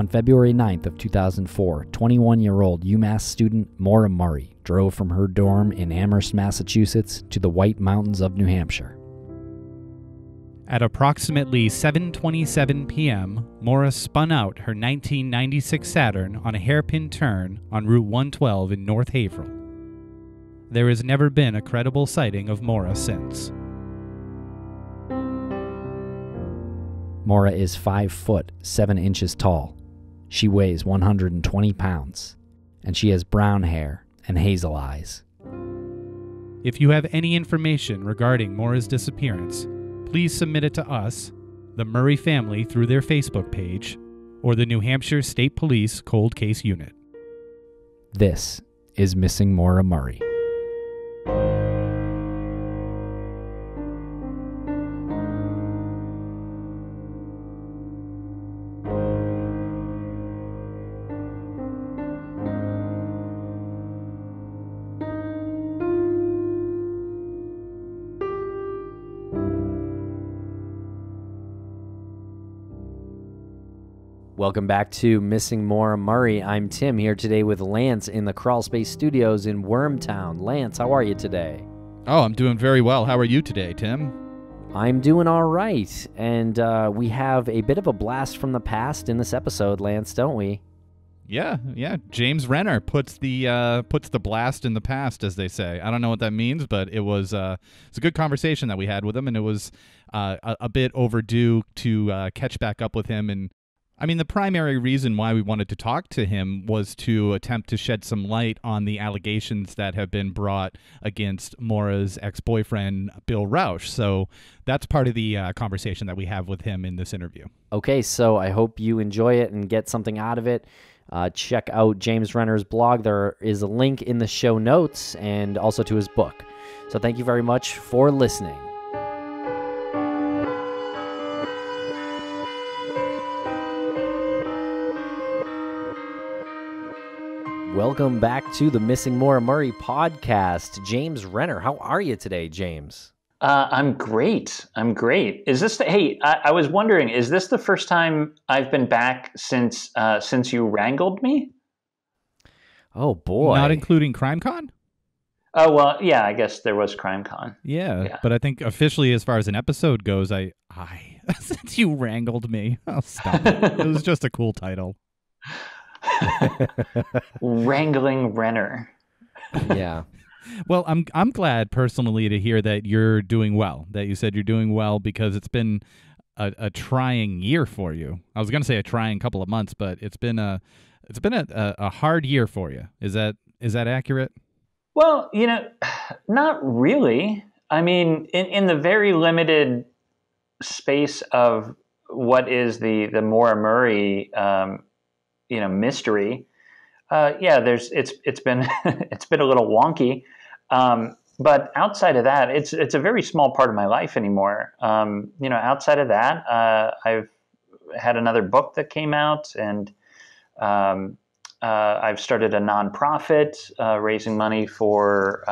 On February 9th of 2004, 21-year-old UMass student Maura Murray drove from her dorm in Amherst, Massachusetts to the White Mountains of New Hampshire. At approximately 7:27 p.m., Maura spun out her 1996 Saturn on a hairpin turn on Route 112 in North Haverhill. There has never been a credible sighting of Maura since. Maura is 5'7" tall. She weighs 120 pounds, and she has brown hair and hazel eyes. If you have any information regarding Maura's disappearance, please submit it to us, the Murray family through their Facebook page, or the New Hampshire State Police Cold Case Unit. This is Missing Maura Murray. Welcome back to Missing Maura Murray. I'm Tim, here today with Lance in the Crawl Space Studios in Wormtown. Lance, how are you today? Oh, I'm doing very well. How are you today, Tim? I'm doing all right. And we have a bit of a blast from the past in this episode, Lance, don't we? Yeah. James Renner puts the blast in the past, as they say. I don't know what that means, but it was a good conversation that we had with him, and it was a bit overdue to catch back up with him. And I mean, the primary reason why we wanted to talk to him was to attempt to shed some light on the allegations that have been brought against Maura's ex-boyfriend, Bill Rausch. So that's part of the conversation that we have with him in this interview. Okay, so I hope you enjoy it and get something out of it. Check out James Renner's blog. There is a link in the show notes, and also to his book. So thank you very much for listening. Welcome back to the Missing Maura Murray podcast. James Renner, how are you today, James? I'm great. Is this the, hey, I was wondering, is this the first time I've been back since you wrangled me? Oh, boy. Not including CrimeCon? Oh, well, yeah, I guess there was CrimeCon. Yeah, but I think officially as far as an episode goes, I since you wrangled me, I'll stop it. It was just a cool title. Wrangling Renner. Yeah. Well, I'm glad personally to hear that you're doing well, that you said you're doing well, because it's been a trying year for you. I was going to say a trying couple of months, but it's been a hard year for you. Is that accurate? Well, you know, not really. I mean, in the very limited space of what is the Maura Murray mystery. It's been it's been a little wonky, but outside of that, it's a very small part of my life anymore. Outside of that, I've had another book that came out, and I've started a nonprofit raising money for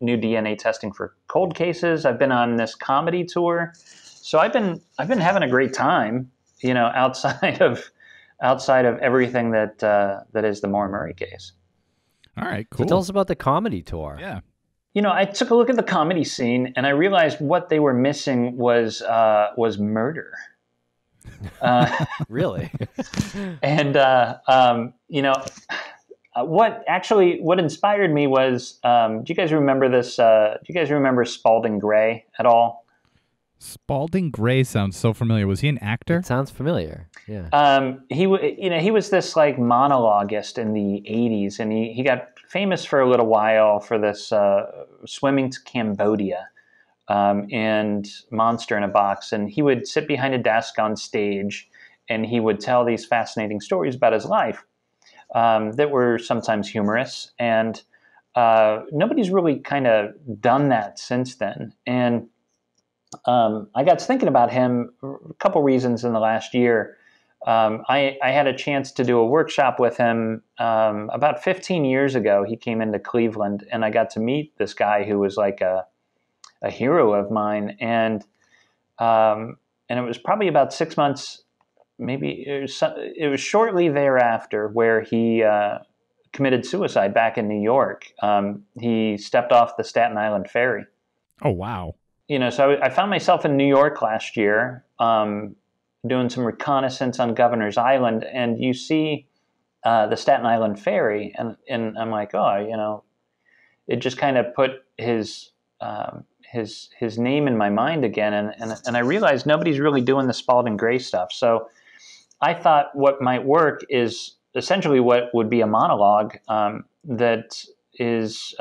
new DNA testing for cold cases. I've been on this comedy tour, so I've been having a great time. You know, outside of everything that is the Maura Murray case. All right, cool. So tell us about the comedy tour. Yeah. You know, I took a look at the comedy scene, and I realized what they were missing was murder. Really? And, what inspired me was, do you guys remember Spalding Gray at all? Spalding Gray sounds so familiar. Was he an actor? It sounds familiar. Yeah. He was this like monologuist in the 80s, and he got famous for a little while for this Swimming to Cambodia and Monster in a Box. And he would sit behind a desk on stage, and he would tell these fascinating stories about his life that were sometimes humorous. And nobody's really kind of done that since then. And I got thinking about him a couple reasons in the last year. I had a chance to do a workshop with him about 15 years ago. He came into Cleveland, and I got to meet this guy who was like a hero of mine. And it was probably about 6 months maybe it was shortly thereafter where he committed suicide back in New York. He stepped off the Staten Island Ferry. Oh, wow. You know, so I found myself in New York last year doing some reconnaissance on Governor's Island, and you see the Staten Island Ferry, and I'm like, oh, you know, it just kind of put his name in my mind again, and I realized nobody's really doing the Spalding Gray stuff. So I thought what might work is essentially what would be a monologue that is,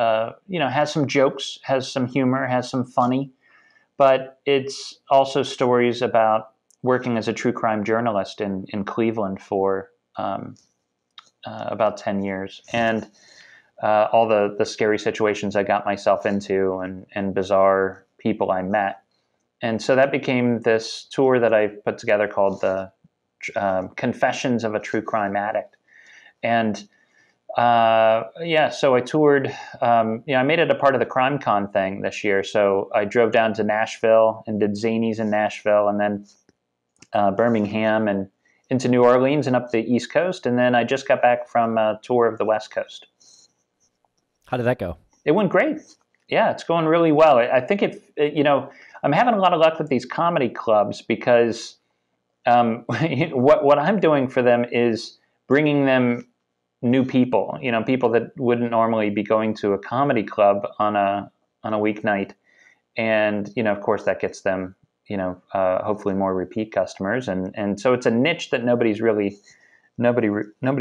you know, has some jokes, has some humor, has some funny, but it's also stories about working as a true crime journalist in Cleveland for about 10 years. And all the scary situations I got myself into and bizarre people I met. And so that became this tour that I put together called the Confessions of a True Crime Addict. And yeah, so I toured, you know, I made it a part of the CrimeCon thing this year. So I drove down to Nashville and did Zanies in Nashville, and then Birmingham and into New Orleans and up the East Coast. And then I just got back from a tour of the West Coast. How did that go? It went great. Yeah, it's going really well. I think it you know, I'm having a lot of luck with these comedy clubs because what I'm doing for them is bringing them new people, you know, people that wouldn't normally be going to a comedy club on a weeknight. And, you know, of course that gets them, you know, hopefully more repeat customers. And so it's a niche that nobody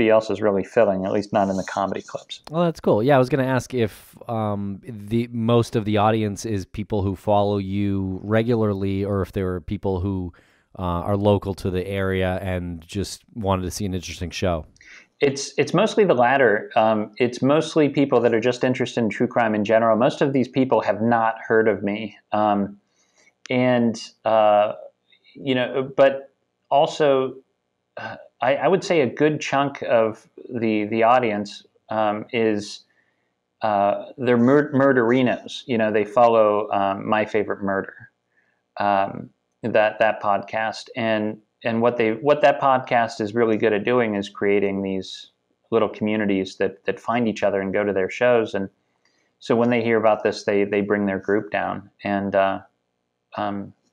else is really filling, at least not in the comedy clubs. Well, that's cool. Yeah. I was going to ask if, the most of the audience is people who follow you regularly, or if there are people who, are local to the area and just wanted to see an interesting show. It's mostly the latter. It's mostly people that are just interested in true crime in general. Most of these people have not heard of me. You know, but also I would say a good chunk of the audience is they're murderinos. You know, they follow My Favorite Murder, that podcast. And what that podcast is really good at doing is creating these little communities that find each other and go to their shows. And so when they hear about this, they bring their group down. And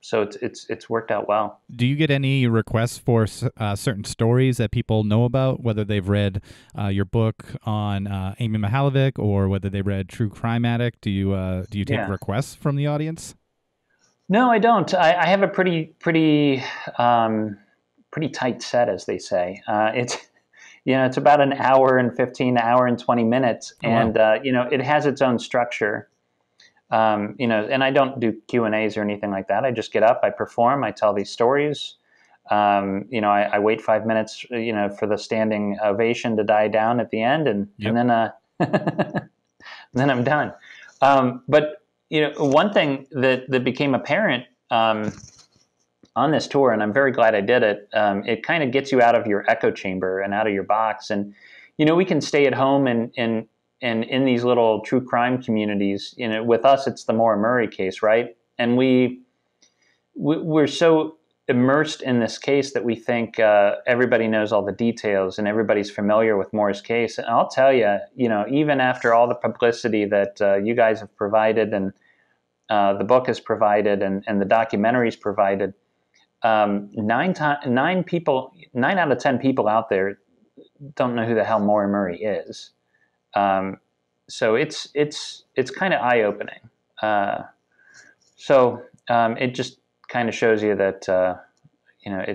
so it's worked out well. Do you get any requests for certain stories that people know about, whether they've read your book on Amy Mihaljevic or whether they read True Crime Addict? Do you take requests from the audience? No, I don't. I have a pretty tight set, as they say. It's, you know, it's about an hour and 15, hour and 20 minutes. And, you know, it has its own structure. You know, and I don't do Q&As or anything like that. I just get up, I perform, I tell these stories. You know, I wait 5 minutes, you know, for the standing ovation to die down at the end. And then I'm done. But, you know, one thing that became apparent on this tour, and I'm very glad I did it, it kind of gets you out of your echo chamber and out of your box. And, you know, we can stay at home and in these little true crime communities. You know, with us, it's the Maura Murray case, right? And we're so immersed in this case that we think everybody knows all the details and everybody's familiar with Maura's case. And I'll tell you, you know, even after all the publicity that you guys have provided and the book has provided and the documentary's provided, nine out of 10 people out there don't know who the hell Maura Murray is. So it's kind of eye-opening. It just kind of shows you that, you know,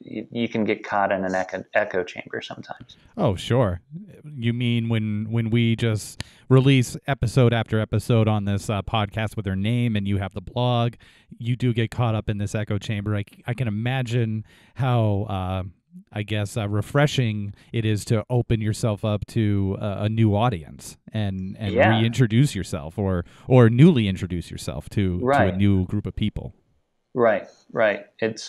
you can get caught in an echo chamber sometimes. Oh, sure. You mean when we just release episode after episode on this podcast with her name and you have the blog, you do get caught up in this echo chamber. I can imagine how, I guess, refreshing it is to open yourself up to a new audience and reintroduce yourself or newly introduce yourself to a new group of people. Right, right. It's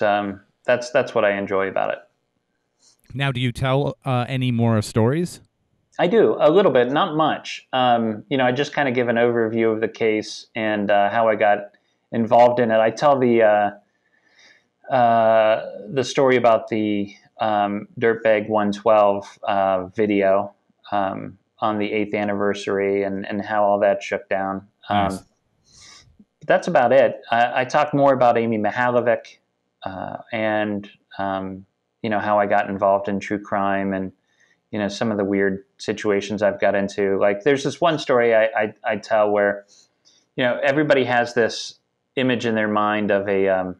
that's what I enjoy about it. Now, do you tell any more stories? I do, a little bit, not much. You know, I just kind of give an overview of the case and how I got involved in it. I tell the the story about the Dirtbag 112 video on the 8th anniversary and how all that shook down. Nice. That's about it. I talked more about Amy Mihaljevic and, you know, how I got involved in true crime and, you know, some of the weird situations I've got into. Like, there's this one story I tell where, you know, everybody has this image in their mind of a,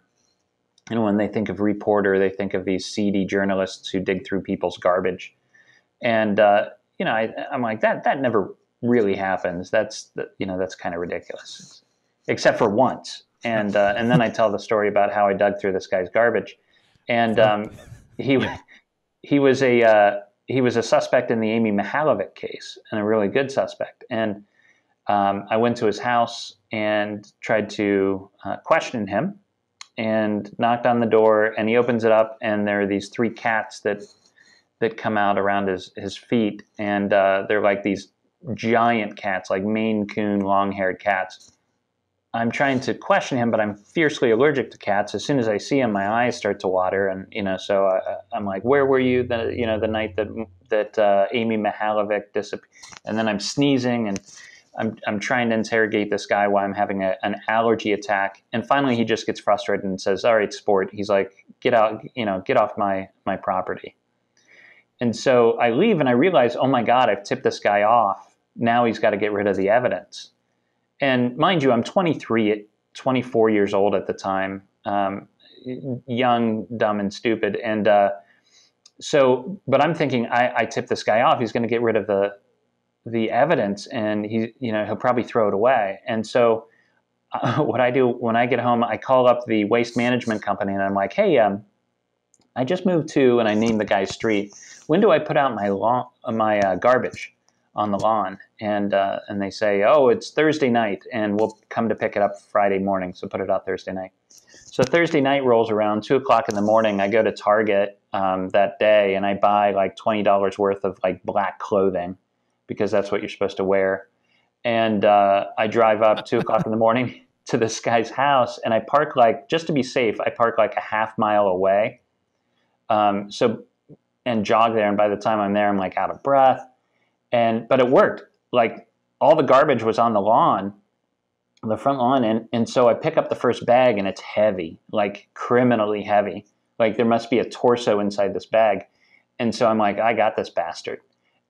you know, when they think of reporter, they think of these seedy journalists who dig through people's garbage. And, you know, I'm like, that never really happens. You know, that's kind of ridiculous, except for once. And then I tell the story about how I dug through this guy's garbage. And he was a suspect in the Amy Mihaljevic case, and a really good suspect. And I went to his house and tried to question him, and knocked on the door, and he opens it up, and there are these three cats that come out around his feet, and they're like these giant cats, like Maine Coon, long-haired cats. I'm trying to question him, but I'm fiercely allergic to cats. As soon as I see him, my eyes start to water, and you know, so I'm like, "Where were you the night that Amy Mihaljevic disappeared?" And then I'm sneezing, and I'm trying to interrogate this guy why I'm having an allergy attack. And finally, he just gets frustrated and says, "All right, sport." He's like, "Get out, you know, get off my property." And so I leave, and I realize, oh my God, I've tipped this guy off. Now he's got to get rid of the evidence. And mind you, I'm 24 years old at the time, young, dumb, and stupid. And but I'm thinking, I tipped this guy off. He's going to get rid of the evidence, and he'll probably throw it away. And so what I do when I get home, I call up the waste management company, and I'm like, "Hey, I just moved to," and I named the guy's street. "When do I put out my garbage on the lawn?" And they say, "Oh, it's Thursday night, and we'll come to pick it up Friday morning, so put it out Thursday night." So Thursday night rolls around, 2 o'clock in the morning. I go to Target that day, and I buy like $20 worth of like black clothing, because that's what you're supposed to wear. And I drive up 2 o'clock in the morning to this guy's house, and I park like, just to be safe, I park like a half mile away. And jog there. And by the time I'm there, I'm like out of breath. But it worked. Like, all the garbage was on the lawn, the front lawn. And so I pick up the first bag, and it's heavy, like criminally heavy. Like, there must be a torso inside this bag. And so I'm like, I got this bastard.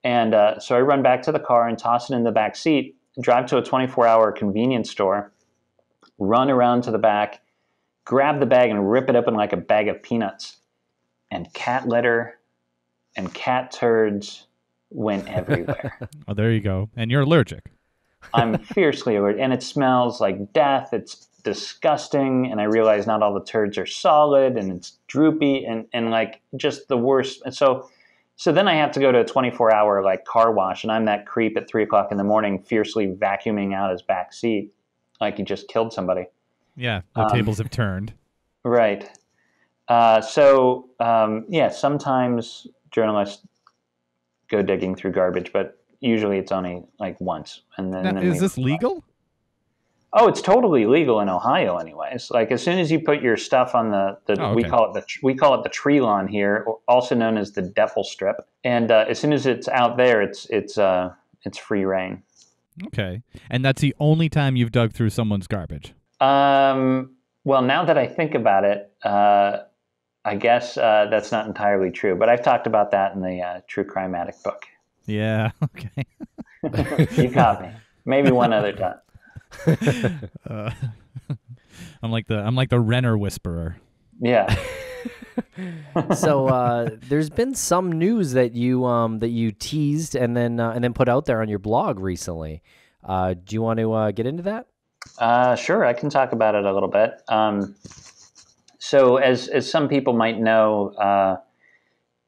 And so I run back to the car and toss it in the back seat, drive to a 24-hour convenience store, run around to the back, grab the bag and rip it open like a bag of peanuts. And cat litter and cat turds went everywhere. Oh, there you go. And you're allergic. I'm fiercely allergic. And it smells like death. It's disgusting. And I realize not all the turds are solid, and it's droopy, and like just the worst. And so then I have to go to a 24-hour like car wash, and I'm that creep at 3 o'clock in the morning, fiercely vacuuming out his back seat like he just killed somebody. Yeah, the tables have turned. Right. Yeah, sometimes journalists go digging through garbage, but usually it's only like once. And then, is this legal? Oh, it's totally legal in Ohio, anyways. Like, as soon as you put your stuff on the we call it the tree lawn here, also known as the Defel Strip, and as soon as it's out there, it's free reign. Okay, and that's the only time you've dug through someone's garbage. Well, now that I think about it, I guess that's not entirely true, but I've talked about that in the True Crime Addict book. Yeah, okay. You caught me. Maybe one other time. I'm like the Renner whisperer. Yeah. So there's been some news that you teased and then put out there on your blog recently. Do you want to get into that? Sure, I can talk about it a little bit. So as some people might know,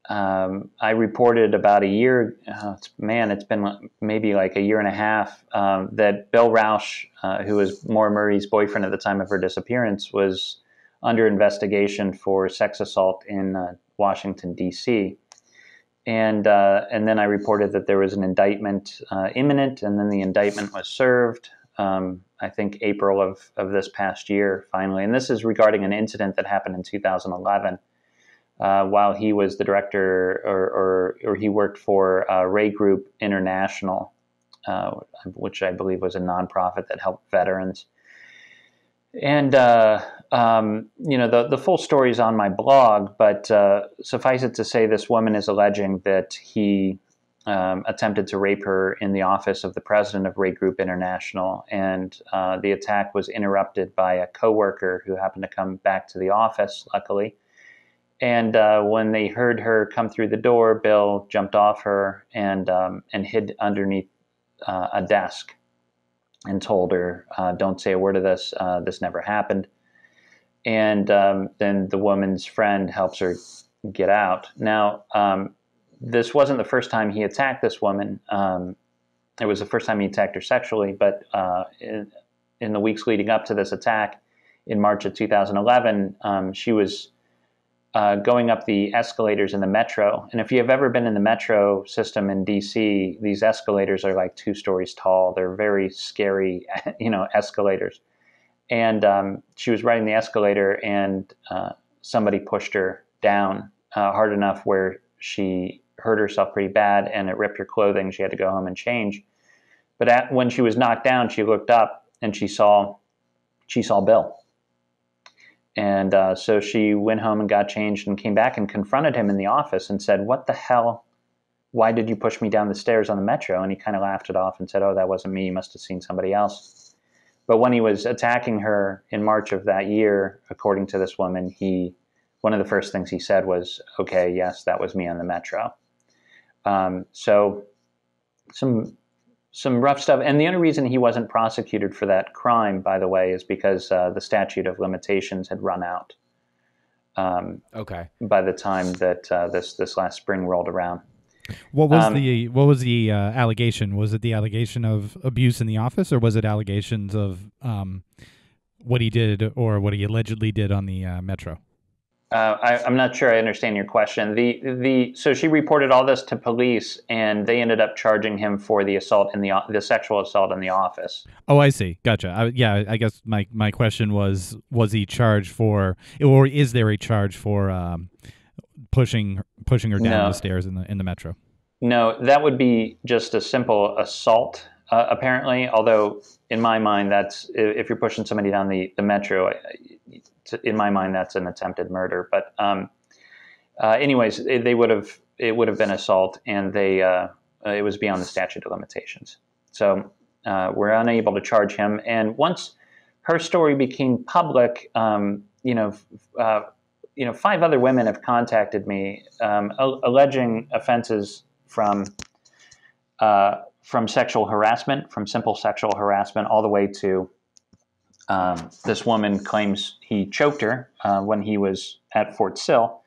I reported about a year, it's been maybe like a year and a half, that Bill Rausch, who was Maura Murray's boyfriend at the time of her disappearance, was under investigation for sex assault in Washington, D.C. And then I reported that there was an indictment imminent, and then the indictment was served. I think April of this past year, finally. And this is regarding an incident that happened in 2011 while he was the director or he worked for Ray Group International, which I believe was a nonprofit that helped veterans. And, you know, the full story is on my blog, but suffice it to say this woman is alleging that he attempted to rape her in the office of the president of Ray Group International, and the attack was interrupted by a coworker who happened to come back to the office, luckily. And when they heard her come through the door, Bill jumped off her and hid underneath a desk and told her, don't say a word of this, this never happened. And then the woman's friend helps her get out. Now, this wasn't the first time he attacked this woman. It was the first time he attacked her sexually, but in the weeks leading up to this attack in March of 2011, she was going up the escalators in the Metro. And if you have ever been in the Metro system in DC, these escalators are like 2 stories tall. They're very scary, you know, escalators. And she was riding the escalator and somebody pushed her down hard enough where she hurt herself pretty bad and it ripped her clothing. She had to go home and change. But when she was knocked down, she looked up and she saw Bill. And so she went home and got changed and came back and confronted him in the office and said, what the hell? Why did you push me down the stairs on the Metro? And he kind of laughed it off and said, oh, that wasn't me. You must have seen somebody else. But when he was attacking her in March of that year, according to this woman, one of the first things he said was, okay, yes, that was me on the Metro. So some rough stuff. And the only reason he wasn't prosecuted for that crime, by the way, is because the statute of limitations had run out by the time that this last spring rolled around. What was the allegation? Was it the allegation of abuse in the office, or was it allegations of what he did or what he allegedly did on the Metro? I'm not sure I understand your question. So she reported all this to police, and they ended up charging him for the assault in the sexual assault in the office. Oh, I see. Gotcha. I guess my question was he charged for, or is there a charge for pushing her down the stairs in the Metro? No, that would be just a simple assault. Apparently, although in my mind, that's if you're pushing somebody down the Metro, in my mind, that's an attempted murder. But anyways, it would have been assault, and it was beyond the statute of limitations. So we're unable to charge him. And once her story became public, five other women have contacted me alleging offenses from sexual harassment, from simple sexual harassment, all the way to this woman claims he choked her when he was at Fort Sill.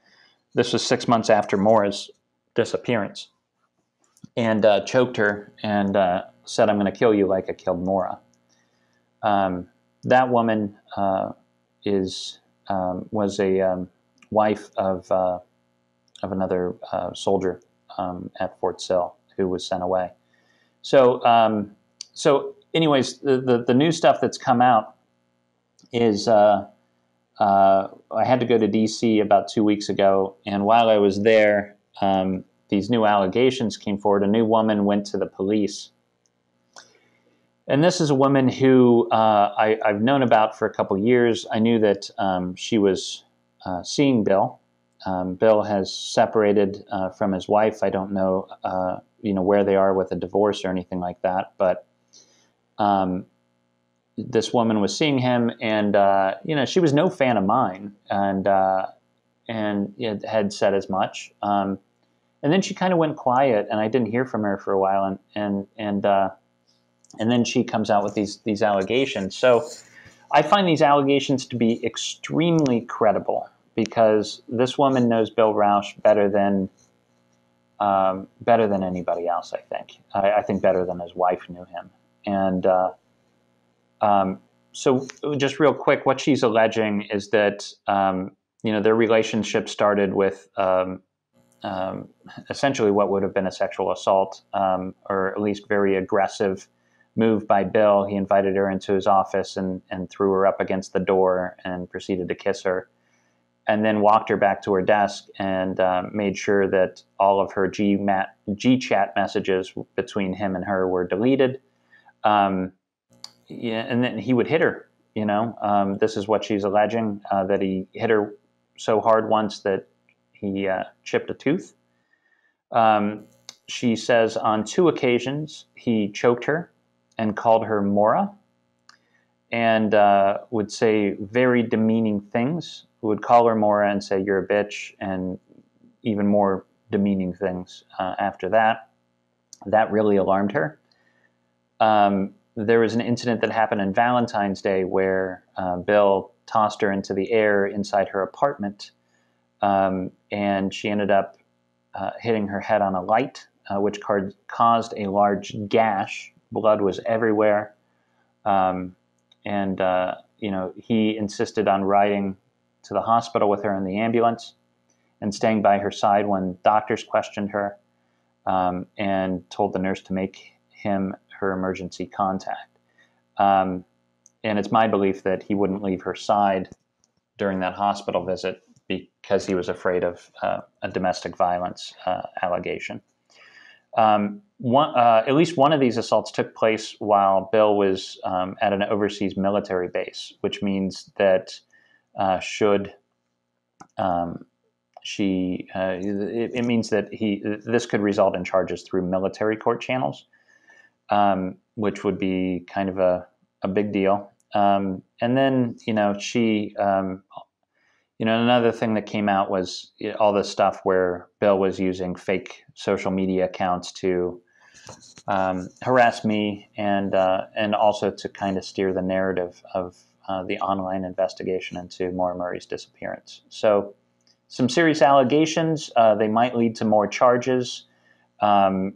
This was 6 months after Maura's disappearance, and choked her and said, I'm going to kill you like I killed Maura. That woman was a wife of another soldier at Fort Sill who was sent away. So, anyways, the new stuff that's come out is I had to go to D.C. about 2 weeks ago, and while I was there, these new allegations came forward. A new woman went to the police, and this is a woman who I've known about for a couple years. I knew that she was seeing Bill. Bill has separated from his wife. I don't know, where they are with a divorce or anything like that. But this woman was seeing him, and she was no fan of mine, and had said as much. And then she kind of went quiet, and I didn't hear from her for a while, and then she comes out with these allegations. So I find these allegations to be extremely credible, because this woman knows Bill Rausch better than anybody else, I think. I think better than his wife knew him. And so just real quick, what she's alleging is that, their relationship started with essentially what would have been a sexual assault, or at least very aggressive moved by Bill, he invited her into his office and threw her up against the door and proceeded to kiss her, and then walked her back to her desk and made sure that all of her G chat messages between him and her were deleted. Yeah, and then he would hit her, you know. This is what she's alleging, that he hit her so hard once that he chipped a tooth. She says on two occasions he choked her and called her Maura, and would say very demeaning things. Would call her Maura and say, "You're a bitch," and even more demeaning things after that. That really alarmed her. There was an incident that happened on Valentine's Day where Bill tossed her into the air inside her apartment, and she ended up hitting her head on a light, which caused a large gash. Blood was everywhere, and you know, he insisted on riding to the hospital with her in the ambulance and staying by her side when doctors questioned her, and told the nurse to make him her emergency contact. And it's my belief that he wouldn't leave her side during that hospital visit because he was afraid of a domestic violence allegation. At least one of these assaults took place while Bill was at an overseas military base, which means that should she, it means that this could result in charges through military court channels, which would be kind of a big deal. And then, you know, she, you know, another thing that came out was all this stuff where Bill was using fake social media accounts to harass me and also to kind of steer the narrative of the online investigation into Maura Murray's disappearance. So some serious allegations. They might lead to more charges.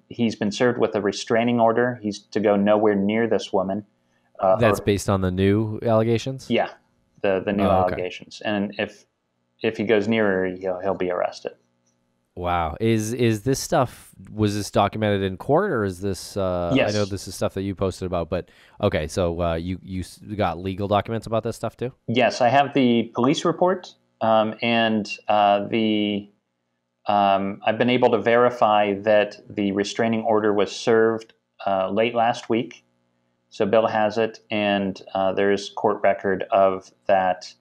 He's been served with a restraining order. He's to go nowhere near this woman. That's based on the new allegations? Yeah, the new allegations. And if he goes nearer, he'll be arrested. Wow. Is this stuff, was this documented in court, or is this, yes. I know this is stuff that you posted about, but okay. So, you got legal documents about this stuff too? Yes. I have the police report. And, I've been able to verify that the restraining order was served, late last week. So Bill has it. And, there is court record of that,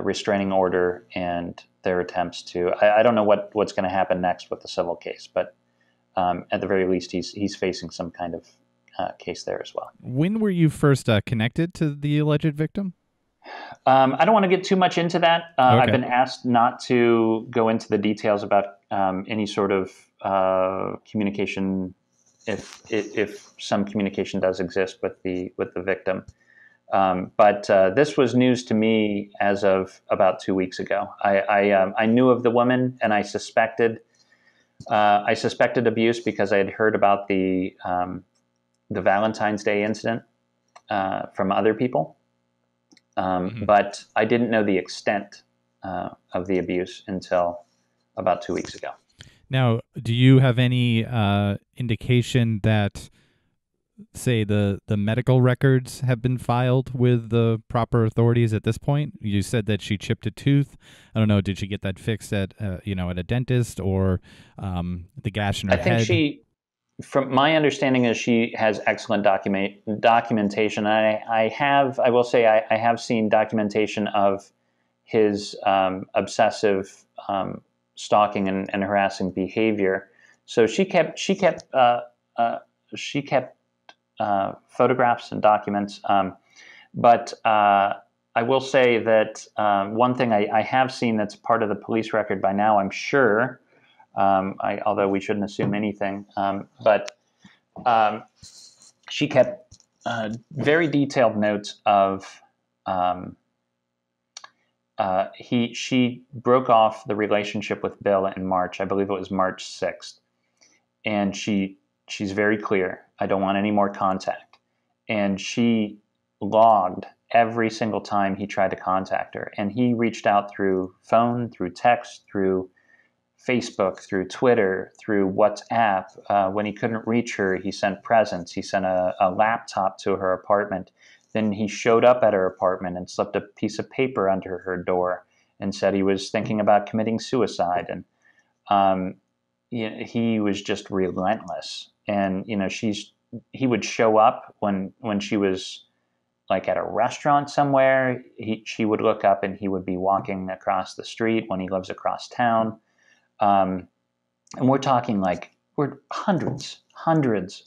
restraining order and their attempts to, I don't know what's going to happen next with the civil case, but at the very least, he's facing some kind of case there as well. When were you first connected to the alleged victim? I don't want to get too much into that. Okay. I've been asked not to go into the details about any sort of communication, if some communication does exist with the victim. But this was news to me as of about 2 weeks ago. I knew of the woman, and I suspected abuse because I had heard about the Valentine's Day incident from other people, mm-hmm. but I didn't know the extent of the abuse until about 2 weeks ago. Now, do you have any indication that, say, the medical records have been filed with the proper authorities at this point? You said that she chipped a tooth. I don't know. Did she get that fixed at at a dentist, or the gash in her head? I think she, from my understanding, is she has excellent documentation. I have seen documentation of his obsessive stalking and harassing behavior. So she kept photographs and documents. But I will say that one thing I have seen that's part of the police record by now, I'm sure, although we shouldn't assume anything, but she kept very detailed notes of she broke off the relationship with Bill in March. I believe it was March 6th. And she's very clear. I don't want any more contact. And she logged every single time he tried to contact her. And he reached out through phone, through text, through Facebook, through Twitter, through WhatsApp. When he couldn't reach her, he sent presents. He sent a laptop to her apartment. Then he showed up at her apartment and slipped a piece of paper under her door and said he was thinking about committing suicide. And he was just relentless. And, you know, he would show up when she was like at a restaurant somewhere. She would look up and he would be walking across the street when he lives across town. And we're talking like hundreds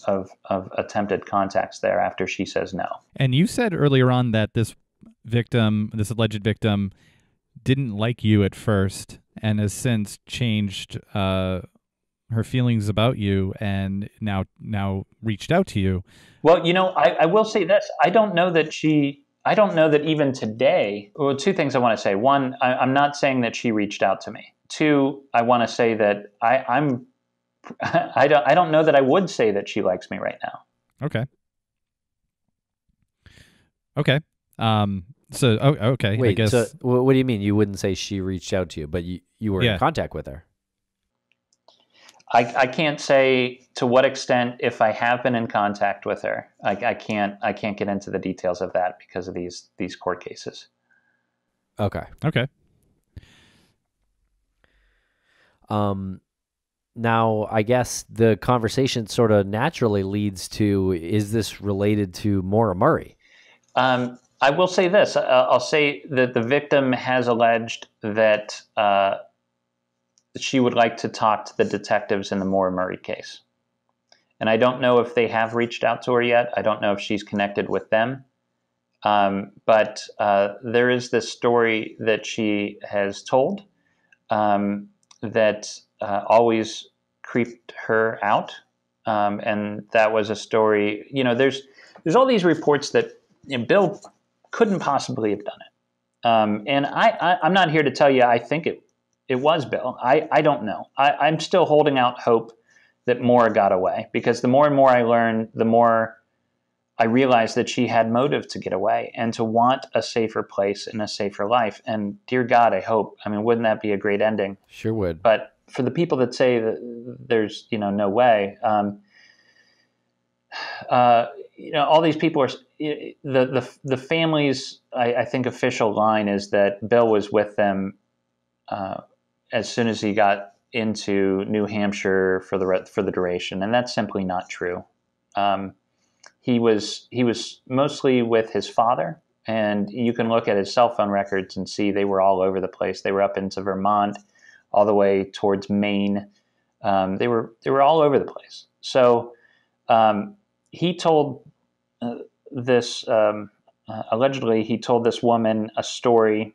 of attempted contacts there after she says no. And you said earlier on that this alleged victim didn't like you at first and has since changed her feelings about you and now reached out to you. Well, you know, I will say this. I don't know that even today, well, two things I want to say. One, I'm not saying that she reached out to me. Two, I want to say that I don't know that I would say that she likes me right now. Okay. So, okay. Wait, I guess. So what do you mean? You wouldn't say she reached out to you, but you were in contact with her. I can't say to what extent, if I have been in contact with her. I can't get into the details of that because of these court cases. Okay. Now, I guess the conversation sort of naturally leads to, is this related to Maura Murray? I will say this. I'll say that the victim has alleged that she would like to talk to the detectives in the Maura Murray case. And I don't know if they have reached out to her yet. I don't know if she's connected with them. But there is this story that she has told that always creeped her out. And that was a story, you know, there's all these reports that, you know, Bill couldn't possibly have done it. And I'm not here to tell you I think it was Bill. I don't know. I'm still holding out hope that Maura got away, because the more and more I learn, the more I realize that she had motive to get away and to want a safer place and a safer life. And dear God, I hope. I mean, wouldn't that be a great ending? Sure would. But for the people that say that there's, you know, no way, you know, all these people are, the family's, I think, official line is that Bill was with them as soon as he got into New Hampshire for the duration, and that's simply not true. He was mostly with his father, and you can look at his cell phone records and see they were all over the place. They were up into Vermont, all the way towards Maine. They were all over the place. So he told this allegedly he told this woman a story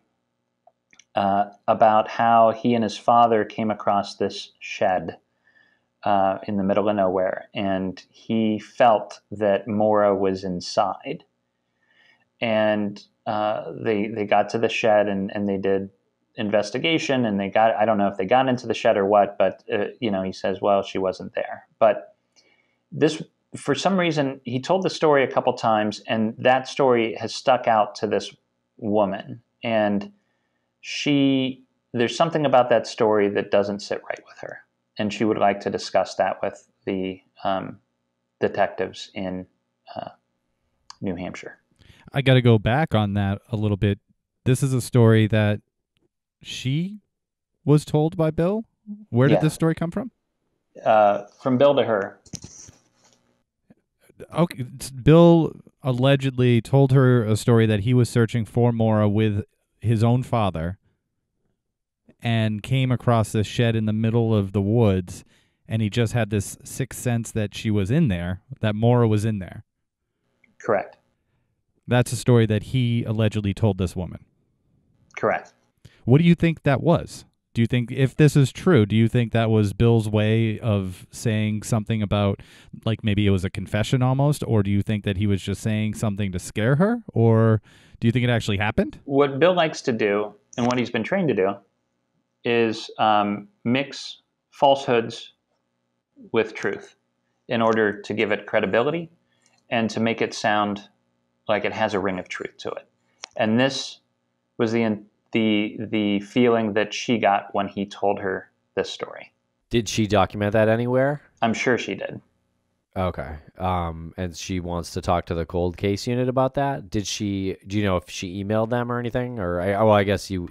about how he and his father came across this shed in the middle of nowhere, and he felt that Maura was inside. And they got to the shed and they did investigation, and I don't know if they got into the shed or what, but you know, he says, well, she wasn't there. But this, for some reason, he told the story a couple times, and that story has stuck out to this woman, and there's something about that story that doesn't sit right with her, and she would like to discuss that with the detectives in New Hampshire. I got to go back on that a little bit. This is a story that she was told by Bill. Where did this story come from? From Bill to her. Okay, Bill allegedly told her a story that he was searching for Maura with his own father, and came across this shed in the middle of the woods, and he just had this sixth sense that she was in there, that Maura was in there. Correct. That's a story that he allegedly told this woman. Correct. What do you think that was? Do you think, if this is true, do you think that was Bill's way of saying something about, like, maybe it was a confession almost, or do you think that he was just saying something to scare her, or do you think it actually happened? What Bill likes to do, and what he's been trained to do, is mix falsehoods with truth in order to give it credibility and to make it sound like it has a ring of truth to it. And this was the feeling that she got when he told her this story. Did she document that anywhere? I'm sure she did. Okay. And she wants to talk to the cold case unit about that. Did she, do you know if she emailed them or anything, or I guess you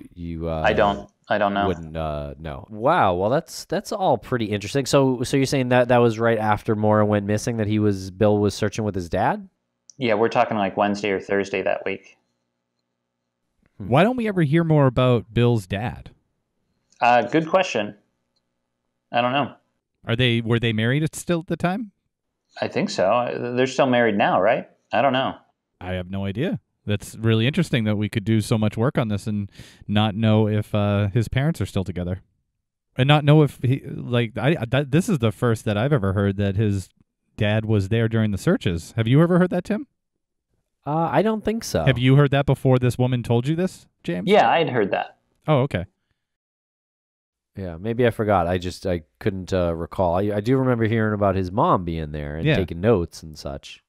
I don't know. Wouldn't know. Wow. Well, that's all pretty interesting. So you're saying that was right after Maura went missing, that Bill was searching with his dad? Yeah. We're talking like Wednesday or Thursday that week. Why don't we ever hear more about Bill's dad? Good question. I don't know. Were they married still at the time? I think so. They're still married now, right? I don't know. I have no idea. That's really interesting that we could do so much work on this and not know if his parents are still together, and not know if he, like, this is the first that I've ever heard that his dad was there during the searches. Have you ever heard that, Tim? I don't think so. Have you heard that before this woman told you this, James? Yeah, I'd heard that. Oh, okay. Yeah, maybe I forgot. I couldn't recall. I do remember hearing about his mom being there and taking notes and such.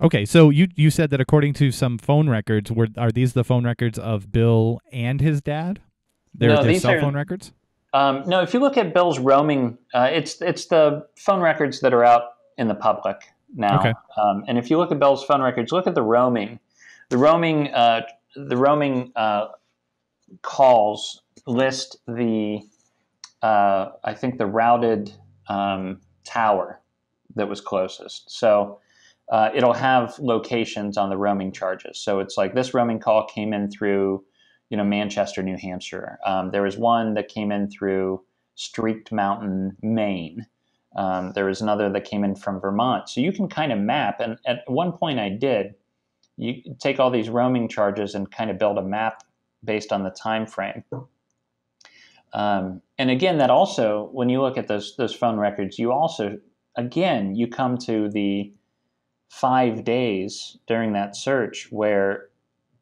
Okay, so you said that according to some phone records, are these the phone records of Bill and his dad? These cell phone records? No, if you look at Bill's roaming, it's the phone records that are out in the public now. Okay. And if you look at Bill's phone records, look at the roaming. The roaming calls list I think the routed tower that was closest. So it'll have locations on the roaming charges. So it's like this roaming call came in through, Manchester, New Hampshire. There was one that came in through Streaked Mountain, Maine. There was another that came in from Vermont. So you can kind of map. And at one point I did, you take all these roaming charges and kind of build a map based on the time frame. And again, that also, when you look at those phone records, you also, again, you come to the 5 days during that search where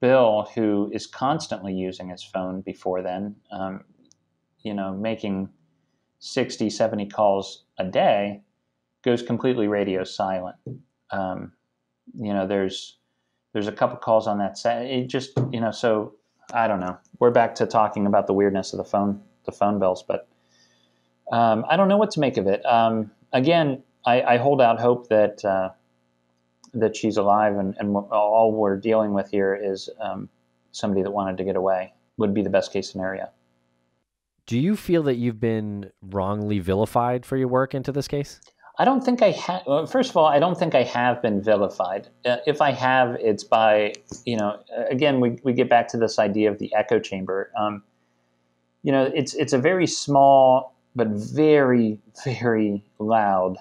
Bill, who is constantly using his phone before then, making 60, 70 calls a day, goes completely radio silent. There's a couple calls on that set. It just, so I don't know. We're back to talking about the weirdness of the phone bells, but I don't know what to make of it. Again, I hold out hope that that she's alive, and all we're dealing with here is somebody that wanted to get away would be the best case scenario. Do you feel that you've been wrongly vilified for your work into this case? I don't think I have. Well, first of all, I don't think I have been vilified. If I have, it's by, again, we get back to this idea of the echo chamber. It's a very small but very, very loud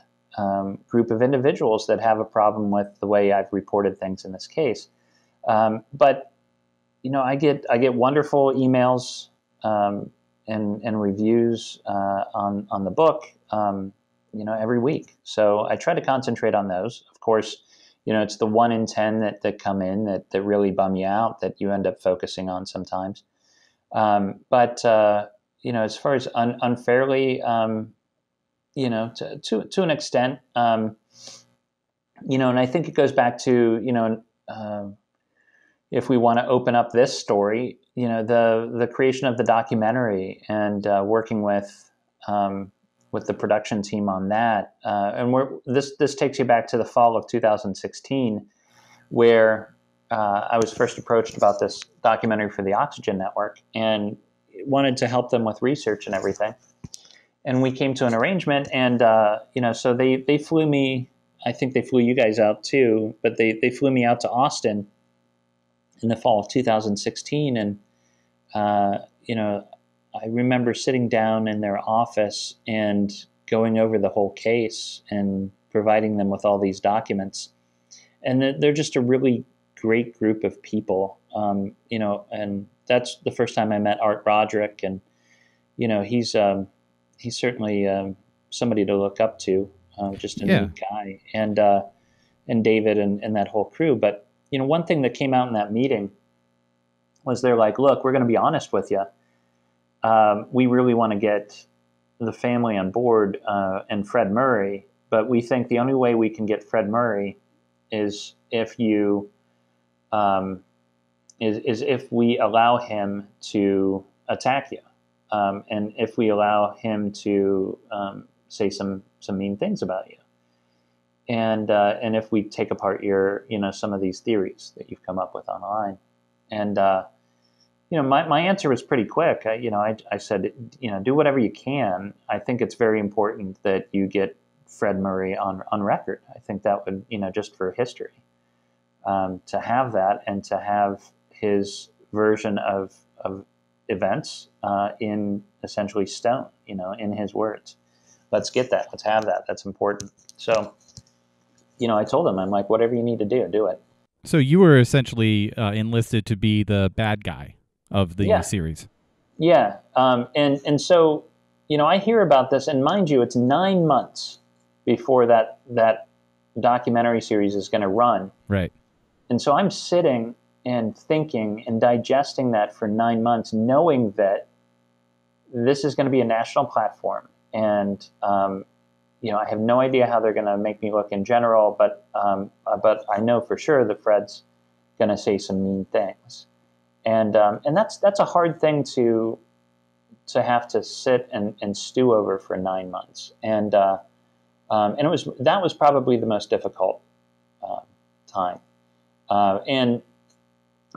group of individuals that have a problem with the way I've reported things in this case. But I get wonderful emails and reviews on the book. Every week. So I try to concentrate on those. Of course, it's the 1 in 10 that come in that really bum you out, that you end up focusing on sometimes. But as far as unfairly, to an extent, and I think it goes back to, if we want to open up this story, the creation of the documentary and working with the production team on that. And this takes you back to the fall of 2016, where I was first approached about this documentary for the Oxygen Network and wanted to help them with research and everything. And we came to an arrangement, and so they flew me, I think they flew you guys out too, but they flew me out to Austin in the fall of 2016. And, I remember sitting down in their office and going over the whole case and providing them with all these documents. And they're just a really great group of people, and that's the first time I met Art Roderick. And, he's certainly somebody to look up to, just a new guy, and David and that whole crew. But, one thing that came out in that meeting was they're like, look, we're going to be honest with you. We really want to get the family on board and Fred Murray, but we think the only way we can get Fred Murray is if you if we allow him to attack you. and if we allow him to say some mean things about you, and if we take apart your some of these theories that you've come up with online, and my answer was pretty quick. I said do whatever you can. I think it's very important that you get Fred Murray on record. I think that would just for history, to have that and to have his version of events in essentially stone, in his words. Let's get that. Let's have that. That's important. So, I told him, I'm like, whatever you need to do, do it. So you were essentially enlisted to be the bad guy of the series. Yeah. And so, I hear about this, and mind you, it's 9 months before that documentary series is going to run. Right. And so I'm sitting and thinking and digesting that for 9 months, knowing that this is going to be a national platform. And, I have no idea how they're going to make me look in general, but I know for sure that Fred's going to say some mean things. And that's a hard thing to have to sit and stew over for 9 months. And that was probably the most difficult time. And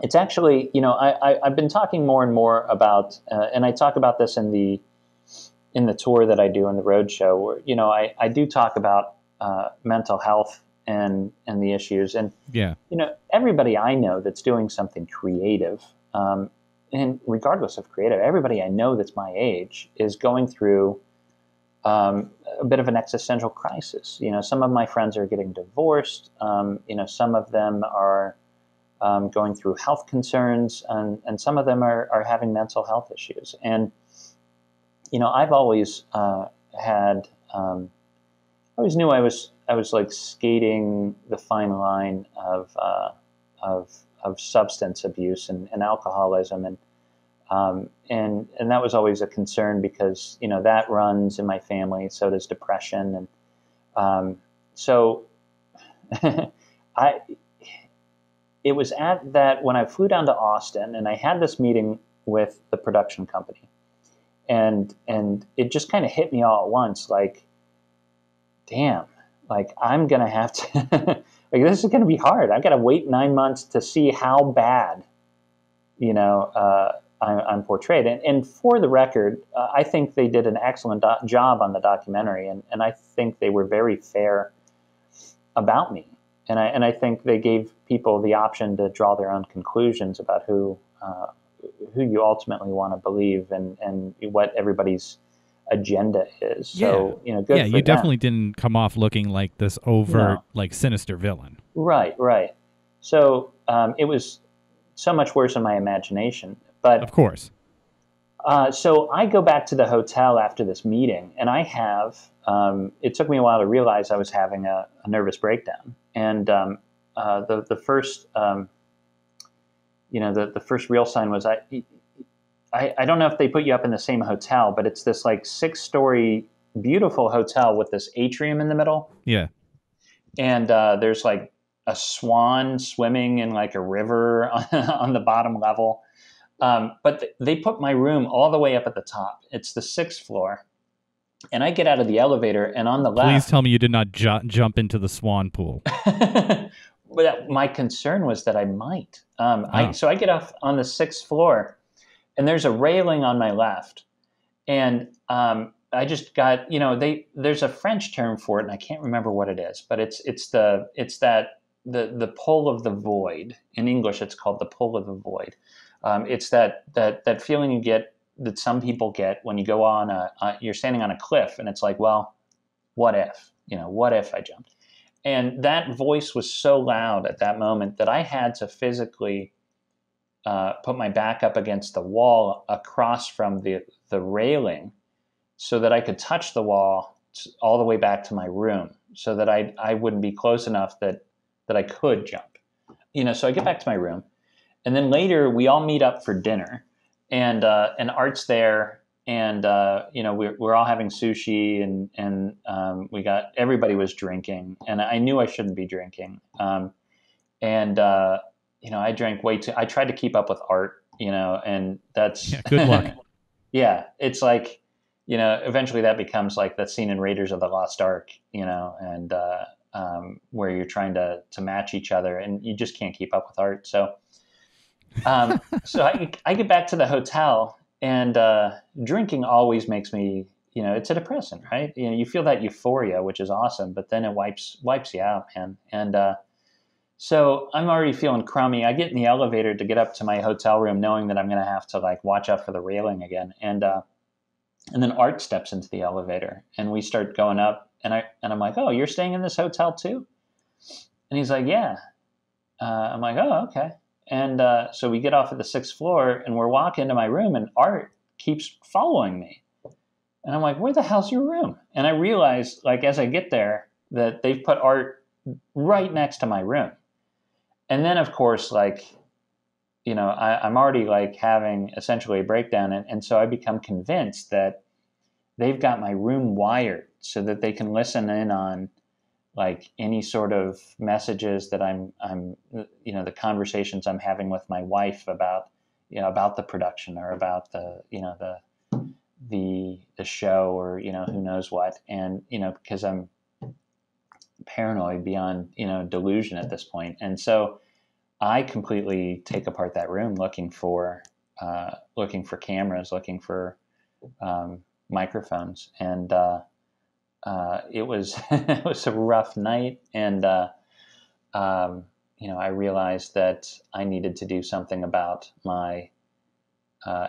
it's actually, I've been talking more and more about, and I talk about this in the tour that I do in the road show, where, I do talk about mental health and the issues. And, everybody I know that's doing something creative, and regardless of creative, everybody I know that's my age is going through a bit of an existential crisis. Some of my friends are getting divorced. Some of them are going through health concerns, and some of them are having mental health issues. And, I've always had, I always knew I was like skating the fine line of substance abuse and alcoholism, and that was always a concern because that runs in my family. So does depression, and so it was at that when I flew down to Austin and I had this meeting with the production company, and it just kind of hit me all at once, like, damn, like I'm gonna have to like this is gonna be hard. I've got to wait 9 months to see how bad I'm portrayed. And for the record, I think they did an excellent job on the documentary, and I think they were very fair about me. And I think they gave people the option to draw their own conclusions about who you ultimately want to believe and what everybody's agenda is. So, good for them. You definitely didn't come off looking like this overt, like sinister villain. Right, right. So it was so much worse in my imagination. But of course. So I go back to the hotel after this meeting, and I have, it took me a while to realize I was having a nervous breakdown. And the first, the first real sign was I don't know if they put you up in the same hotel, but it's this like 6-story beautiful hotel with this atrium in the middle. Yeah. And there's like a swan swimming in like a river on the bottom level. But they put my room all the way up at the top. It's the 6th floor. And I get out of the elevator, and on the left... Please tell me you did not jump into the swan pool. But my concern was that I might. So I get off on the 6th floor, and there's a railing on my left. And I just got, there's a French term for it, and I can't remember what it is. But it's the pull of the void. In English, it's called the pull of the void. It's that feeling you get, that some people get when you go on you're standing on a cliff, and it's like, well, what if, what if I jumped? And that voice was so loud at that moment that I had to physically put my back up against the wall across from the railing so that I could touch the wall all the way back to my room, so that I wouldn't be close enough that I could jump. So I get back to my room. And then later we all meet up for dinner, and Art's there, and we're all having sushi, and everybody was drinking, and I knew I shouldn't be drinking, I drank way too. I tried to keep up with Art, and that's good luck. Yeah, it's like, you know, eventually that becomes like that scene in Raiders of the Lost Ark, you know, and where you're trying to match each other and you just can't keep up with art. So, so I get back to the hotel, and drinking always makes me, you know, it's a depressant, right? You know, you feel that euphoria, which is awesome, but then it wipes you out, man. And so I'm already feeling crummy. I get in the elevator to get up to my hotel room, knowing that I'm going to have to like watch out for the railing again. And then Art steps into the elevator, and we start going up. And I'm like, oh, you're staying in this hotel too? And he's like, yeah. I'm like, oh, okay. And so we get off at the 6th floor, and we're walking to my room, and Art keeps following me. And I'm like, where the hell's your room? And I realize, like, as I get there, that they've put Art right next to my room. And then, of course, like, you know, I'm already like having essentially a breakdown. And so I become convinced that they've got my room wired so that they can listen in on like any sort of messages that I'm, you know, the conversations I'm having with my wife about, you know, about the production or about the, you know, the show or, you know, who knows what. And, you know, because I'm paranoid beyond, you know, delusion at this point. And so I completely take apart that room looking for cameras, looking for microphones. And it was it was a rough night. And you know, I realized that I needed to do something about my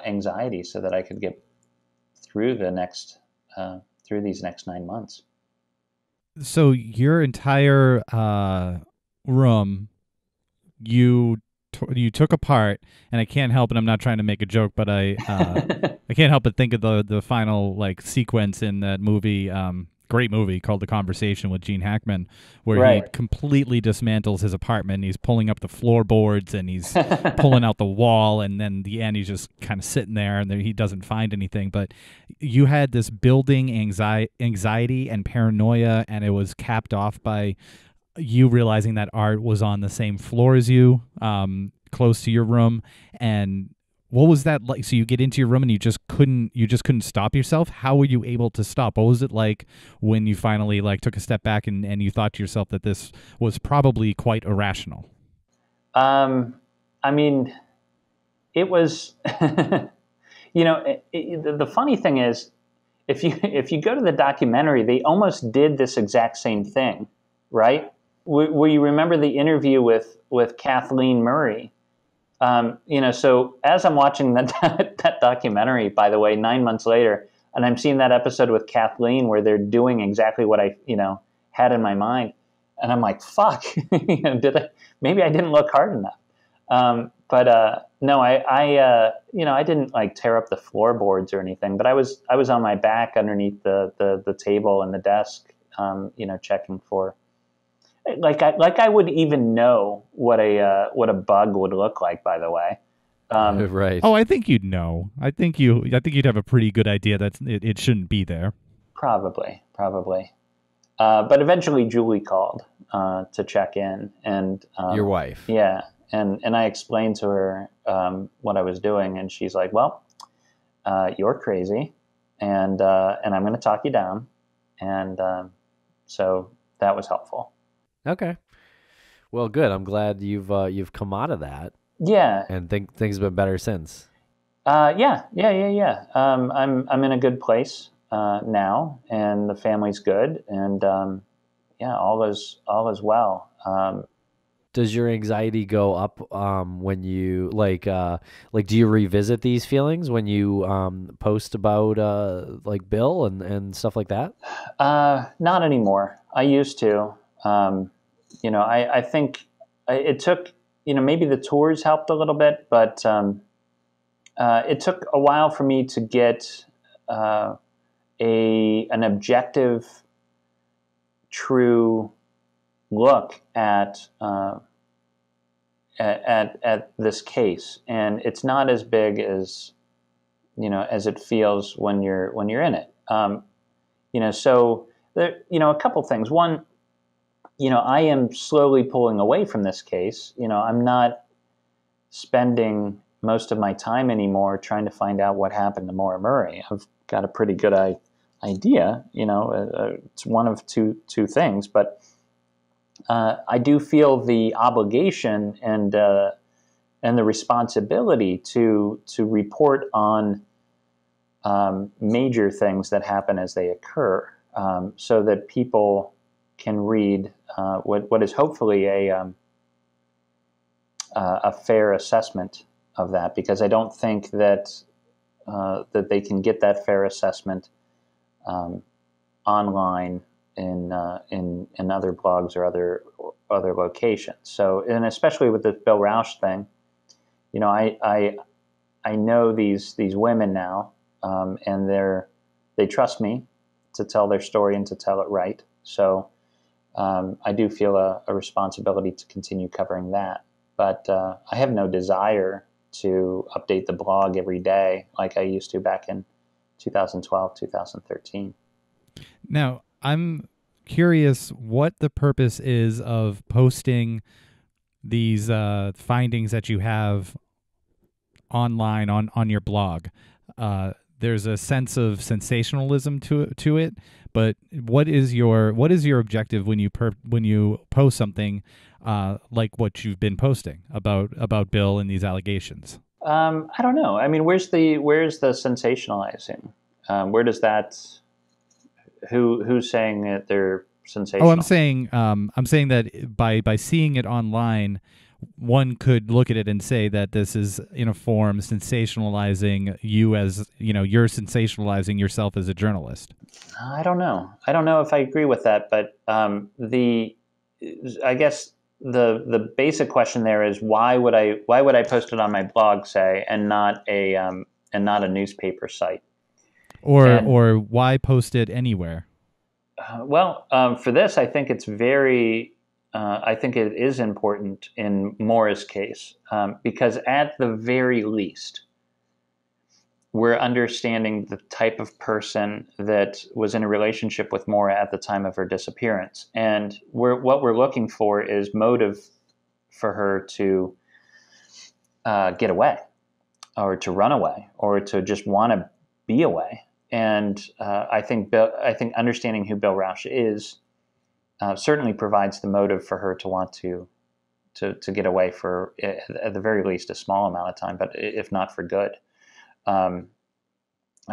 anxiety so that I could get through the next through these next 9 months. So your entire room, you took apart, and I can't help, and I'm not trying to make a joke, but I can't help but think of the final like sequence in that movie, great movie called The Conversation with Gene Hackman, where he completely dismantles his apartment. He's pulling up the floorboards and he's pulling out the wall, and then the end he's just kind of sitting there and he doesn't find anything. But you had this building anxiety and paranoia, and it was capped off by you realizing that Art was on the same floor as you, close to your room. And what was that like? So you get into your room and you just couldn't stop yourself. How were you able to stop? What was it like when you finally like took a step back and you thought to yourself that this was probably quite irrational? I mean, it was, you know, the funny thing is, if you go to the documentary, they almost did this exact same thing, right? We remember the interview with Kathleen Murray. You know, so as I'm watching that documentary, by the way, 9 months later, and I'm seeing that episode with Kathleen where they're doing exactly what I, you know, had in my mind. And I'm like, fuck, you know, maybe I didn't look hard enough. No, I you know, I didn't like tear up the floorboards or anything, but I was on my back underneath the table and the desk, you know, checking for, Like I would even know what a bug would look like, by the way. Right. Oh, I think you'd know. I think you'd have a pretty good idea that it shouldn't be there. Probably. But eventually Julie called to check in, and your wife. Yeah. And I explained to her what I was doing, and she's like, "Well, you're crazy, and I'm going to talk you down," and so that was helpful. Okay. Well, good. I'm glad you've come out of that. Yeah. And things have been better since. Yeah. I'm in a good place now, and the family's good, and yeah, all is well. Does your anxiety go up when you like do you revisit these feelings when you post about like Bill and stuff like that? Not anymore. I used to. You know, I think it took, you know, maybe the tours helped a little bit, but it took a while for me to get an objective, true look at this case, and it's not as big as, you know, as it feels when you're in it. You know, so there, you know, a couple things. One, you know, I am slowly pulling away from this case. You know, I'm not spending most of my time anymore trying to find out what happened to Maura Murray. I've got a pretty good idea, you know, it's one of two things, but I do feel the obligation and the responsibility to report on major things that happen as they occur, so that people can read what is hopefully a fair assessment of that, because I don't think that that they can get that fair assessment online in other blogs or other locations. So, and especially with this Bill Rausch thing, you know, I know these women now, and they trust me to tell their story and to tell it right. So I do feel a responsibility to continue covering that. But I have no desire to update the blog every day like I used to back in 2012, 2013. Now, I'm curious what the purpose is of posting these findings that you have online on your blog. There's a sense of sensationalism to it, but what is your objective when you post something like what you've been posting about Bill and these allegations? I don't know. I mean, where's the sensationalizing? Where does that? Who's saying that they're sensational? Oh, I'm saying that by seeing it online, one could look at it and say that this is, in a form, sensationalizing you as, you know, you're sensationalizing yourself as a journalist. I don't know. I don't know if I agree with that, but I guess the basic question there is why would I post it on my blog, say, and not a newspaper site, or why post it anywhere? Well, for this, I think it's very. I think it is important in Maura's case, because at the very least, we're understanding the type of person that was in a relationship with Maura at the time of her disappearance. And what we're looking for is motive for her to get away, or to run away, or to just want to be away. And I think understanding who Bill Rausch is certainly provides the motive for her to want to get away for, at the very least, a small amount of time, but if not for good. I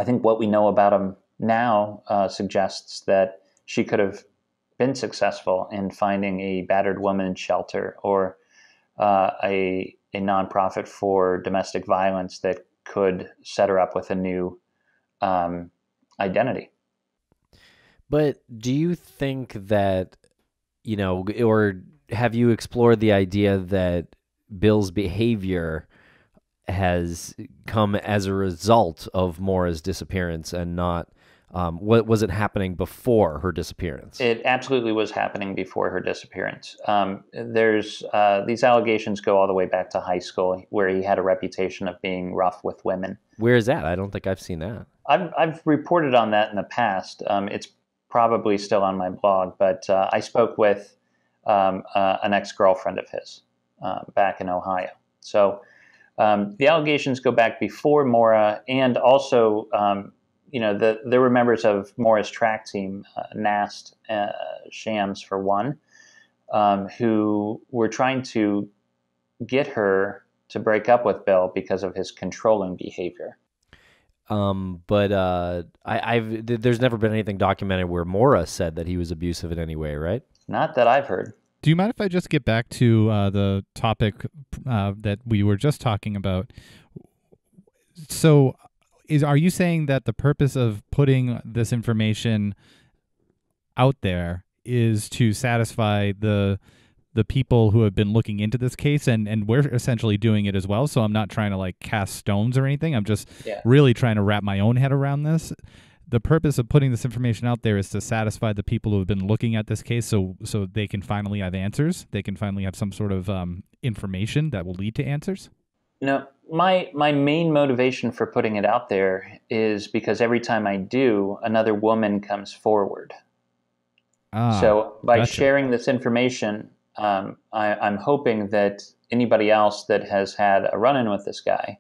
think what we know about him now suggests that she could have been successful in finding a battered woman shelter, or a nonprofit for domestic violence that could set her up with a new identity. But do you think that, you know, or have you explored the idea that Bill's behavior has come as a result of Maura's disappearance, and not what was it happening before her disappearance? It absolutely was happening before her disappearance. There's these allegations go all the way back to high school, where he had a reputation of being rough with women. Where is that? I don't think I've seen that. I've reported on that in the past. It's probably still on my blog, but I spoke with an ex-girlfriend of his back in Ohio. So the allegations go back before Maura, and also, you know, there were members of Maura's track team, NAST, Shams for one, who were trying to get her to break up with Bill because of his controlling behavior. There's never been anything documented where Maura said that he was abusive in any way, right? Not that I've heard. Do you mind if I just get back to the topic that we were just talking about? So, are you saying that the purpose of putting this information out there is to satisfy the people who have been looking into this case, and we're essentially doing it as well? So I'm not trying to like cast stones or anything. I'm just really trying to wrap my own head around this. The purpose of putting this information out there is to satisfy the people who have been looking at this case, so they can finally have answers. They can finally have some sort of information that will lead to answers. No, my main motivation for putting it out there is because every time I do, another woman comes forward. So by sharing this information, I'm hoping that anybody else that has had a run-in with this guy.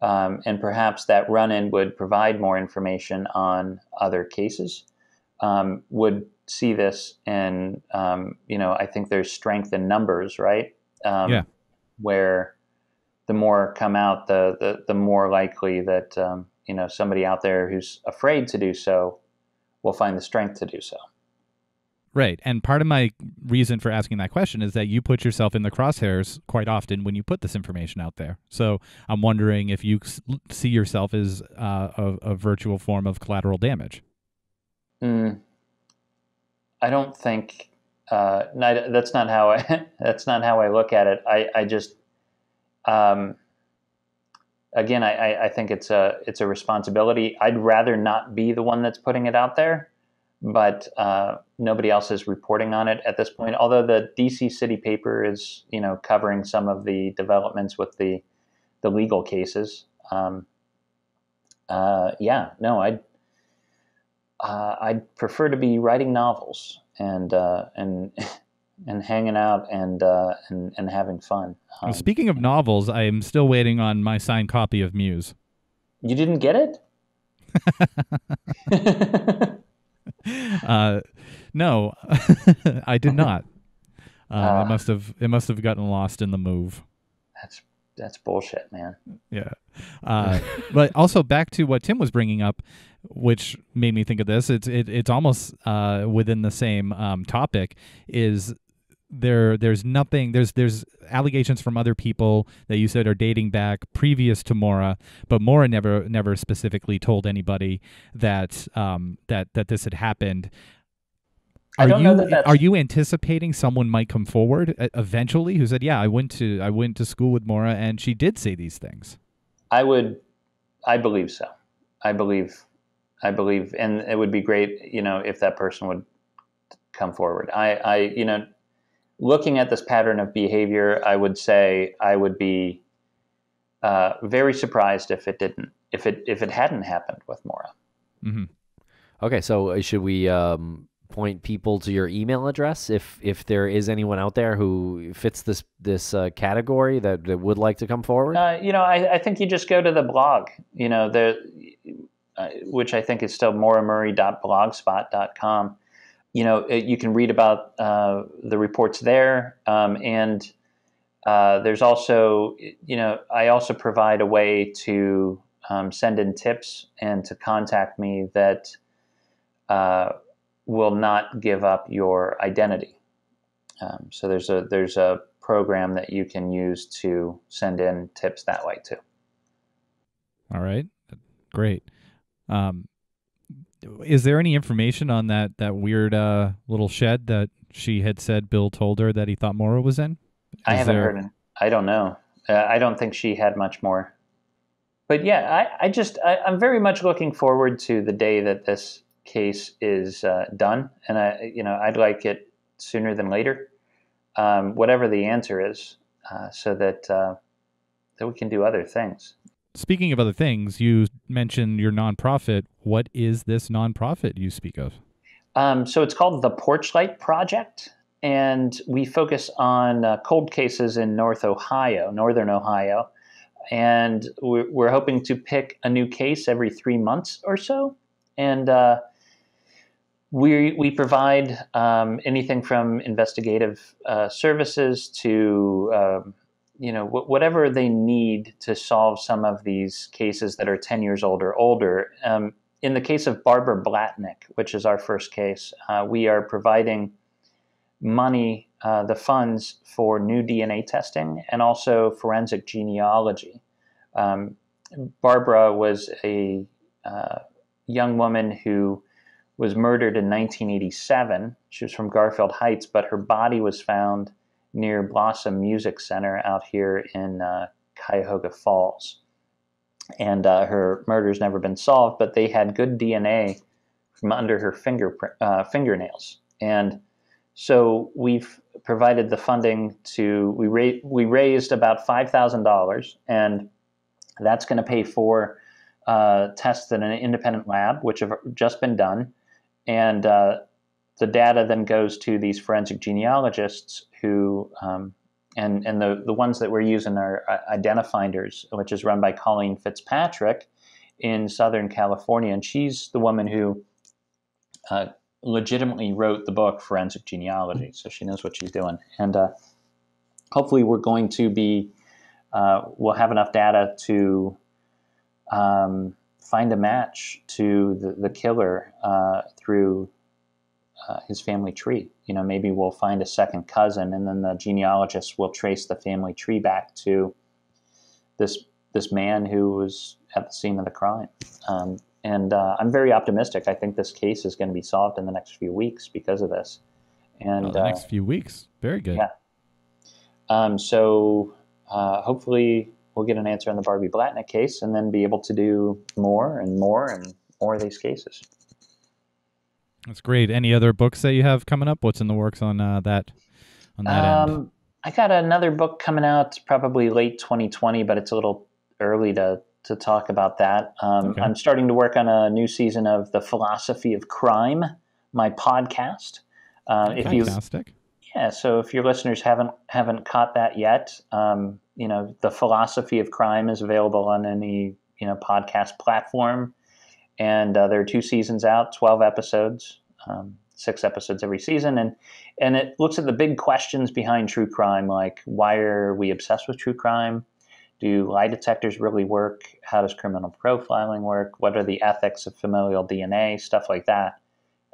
And perhaps that run-in would provide more information on other cases, would see this in, you know, I think there's strength in numbers, right? Where the more come out, the more likely that, you know, somebody out there who's afraid to do so will find the strength to do so. Right. And part of my reason for asking that question is that you put yourself in the crosshairs quite often when you put this information out there. So I'm wondering if you see yourself as a virtual form of collateral damage. I don't think that's not how I that's not how I look at it. I just again, I think it's a responsibility. I'd rather not be the one that's putting it out there. But nobody else is reporting on it at this point. Although the DC City paper is, you know, covering some of the developments with the legal cases. I'd prefer to be writing novels and hanging out and having fun. Well, speaking of novels, I am still waiting on my signed copy of Muse. You didn't get it? No, I did not. It must have gotten lost in the move. That's bullshit, man. Yeah. But also back to what Tim was bringing up, which made me think of this. It's almost, within the same, topic is there's allegations from other people that you said are dating back previous to Maura, but Maura never specifically told anybody that that this had happened. Are you anticipating someone might come forward eventually who said, yeah, I went to school with Maura and she did say these things? I believe so. I believe and it would be great, you know, if that person would come forward. I you know, looking at this pattern of behavior, I would say I would be very surprised if it hadn't happened with Maura. Mm-hmm. Okay, so should we point people to your email address if there is anyone out there who fits this category that would like to come forward? You know, I think you just go to the blog. You know, which I think is still mauramurray.blogspot.com. You know, you can read about the reports there, and there's also, you know, I also provide a way to send in tips and to contact me that will not give up your identity. So there's a program that you can use to send in tips that way too. All right, great. Is there any information on that weird little shed that she had said Bill told her that he thought Maura was in? I haven't heard it. I don't know. I don't think she had much more. But yeah, I'm very much looking forward to the day that this case is done, and I'd like it sooner than later, whatever the answer is, so that that we can do other things. Speaking of other things, you mentioned your nonprofit. What is this nonprofit you speak of? So it's called the Porchlight Project, and we focus on cold cases in northern Ohio, and we're hoping to pick a new case every 3 months or so, and we provide anything from investigative services to you know, whatever they need to solve some of these cases that are 10 years old or older. In the case of Barbara Blatnick, which is our first case, we are providing money, the funds for new DNA testing and also forensic genealogy. Barbara was a young woman who was murdered in 1987. She was from Garfield Heights, but her body was found near Blossom Music Center out here in Cuyahoga Falls. And her murder's never been solved, but they had good DNA from under her fingernails. And so we've provided the funding to, we raised about $5,000, and that's going to pay for tests in an independent lab, which have just been done. And the data then goes to these forensic genealogists who And the ones that we're using are Identifinders, which is run by Colleen Fitzpatrick in Southern California. And she's the woman who legitimately wrote the book Forensic Genealogy. So she knows what she's doing. And hopefully we're going to be, we'll have enough data to find a match to the killer through his family tree. You know, maybe we'll find a second cousin, and then the genealogist will trace the family tree back to this man who was at the scene of the crime. I'm very optimistic. I think this case is going to be solved in the next few weeks because of this. And the next few weeks, very good. Yeah. So hopefully we'll get an answer on the Barbie Blatnick case, and then be able to do more of these cases. That's great. Any other books that you have coming up? What's in the works on that end? I got another book coming out probably late 2020, but it's a little early to talk about that. Okay. I'm starting to work on a new season of The Philosophy of Crime, my podcast. Fantastic. Yeah, so if your listeners haven't caught that yet, you know, The Philosophy of Crime is available on any, you know, podcast platform. And there are 2 seasons out, 12 episodes, 6 episodes every season. And it looks at the big questions behind true crime, like why are we obsessed with true crime? Do lie detectors really work? How does criminal profiling work? What are the ethics of familial DNA? Stuff like that.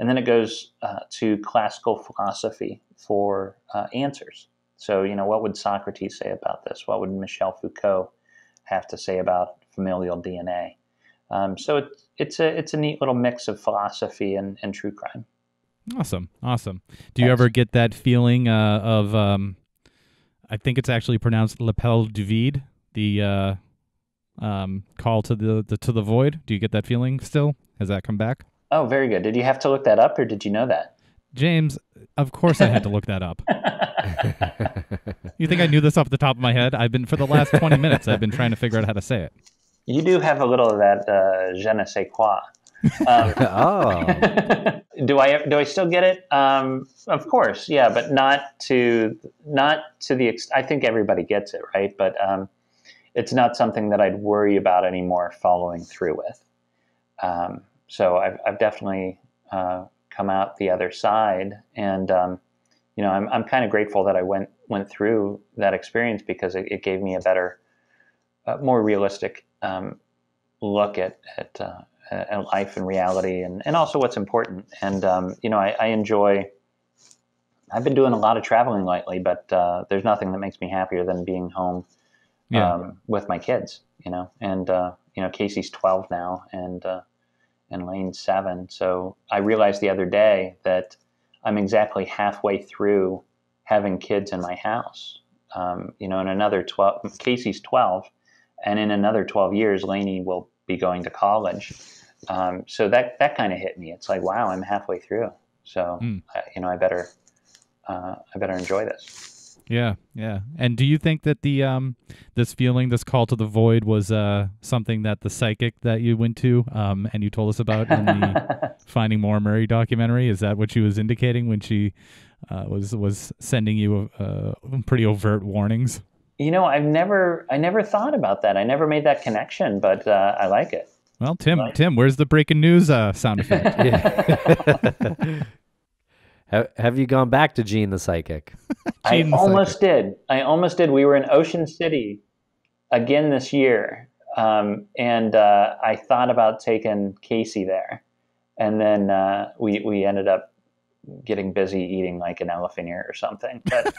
And then it goes to classical philosophy for answers. So, you know, what would Socrates say about this? What would Michel Foucault have to say about familial DNA? So it's a neat little mix of philosophy and true crime. Awesome. Awesome. Do you ever get that feeling of, I think it's actually pronounced L'appel du vide, the call to the void? Do you get that feeling still? Has that come back? Oh, very good. Did you have to look that up, or did you know that? James, of course I had to look that up. You think I knew this off the top of my head? For the last 20 minutes, I've been trying to figure out how to say it. You do have a little of that je ne sais quoi. Oh. Do I still get it? Of course, yeah, but not to the extent. I think everybody gets it, right? But it's not something that I'd worry about anymore following through with. So I've definitely come out the other side, and you know, I'm kind of grateful that I went through that experience, because it gave me a better, more realistic look at life and reality, and also what's important. And you know, I've been doing a lot of traveling lately, but there's nothing that makes me happier than being home with my kids. You know, and you know, Casey's 12 now, and Lane's 7. So I realized the other day that I'm exactly halfway through having kids in my house. You know, in another 12, Casey's 12. And in another 12 years, Lainey will be going to college. So that kind of hit me. It's like, wow, I'm halfway through. So, you know, I better enjoy this. Yeah. Yeah. And do you think that the, this feeling, this call to the void was, something that the psychic that you went to, and you told us about in the Finding Maura Murray documentary, is that what she was indicating when she, was sending you, pretty overt warnings? You know, I never thought about that. I never made that connection, but I like it. Well, Tim, where's the breaking news sound effect? Have you gone back to Gene the Psychic? I almost did. We were in Ocean City again this year, and I thought about taking Casey there, and then we ended up getting busy eating like an elephant ear or something. But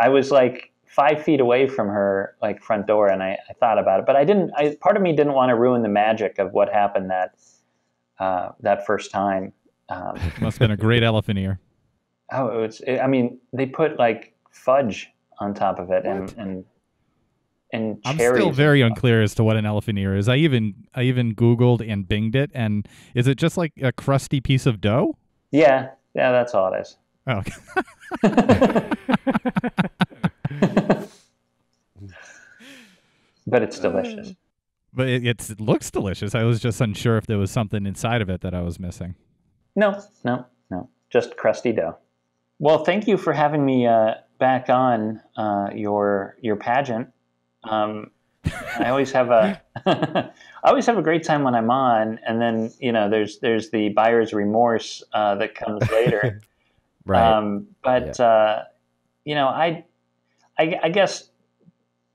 I was like 5 feet away from her, like front door. And I thought about it, but part of me didn't want to ruin the magic of what happened that first time. Must've been a great elephant ear. Oh, I mean, they put like fudge on top of it and I'm still very unclear as to what an elephant ear is. I even Googled and Binged it. And is it just like a crusty piece of dough? Yeah. Yeah. That's all it is. Oh, okay. But it's delicious. But it looks delicious. I was just unsure if there was something inside of it that I was missing. No, just crusty dough. Well, thank you for having me back on your pageant. I always have a great time when I'm on, and then there's the buyer's remorse that comes later. Right. I guess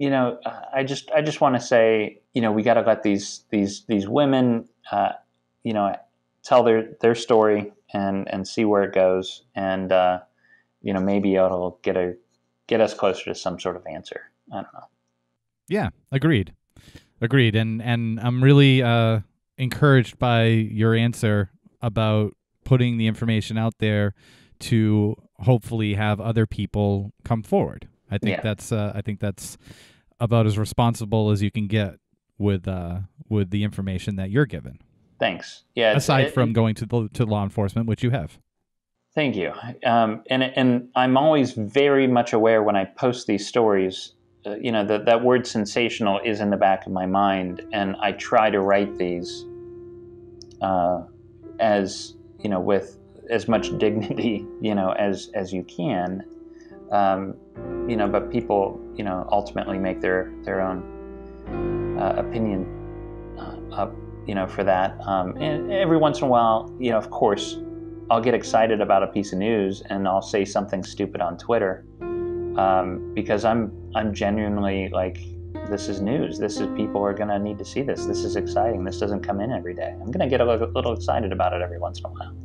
I just want to say we got to let these women tell their story and see where it goes, and maybe it'll get us closer to some sort of answer. I don't know. Yeah, agreed. Agreed. And I'm really encouraged by your answer about putting the information out there to hopefully have other people come forward. I think that's about as responsible as you can get with the information that you're given. Thanks. Yeah. Aside from going to law enforcement, which you have. Thank you. And I'm always very much aware when I post these stories, that word sensational is in the back of my mind, and I try to write these with as much dignity as you can, but people ultimately make their own opinion up for that, and every once in a while of course I'll get excited about a piece of news and I'll say something stupid on Twitter. Because I'm genuinely like, this is news. This is, people are going to need to see this. This is exciting. This doesn't come in every day. I'm going to get a little excited about it every once in a while.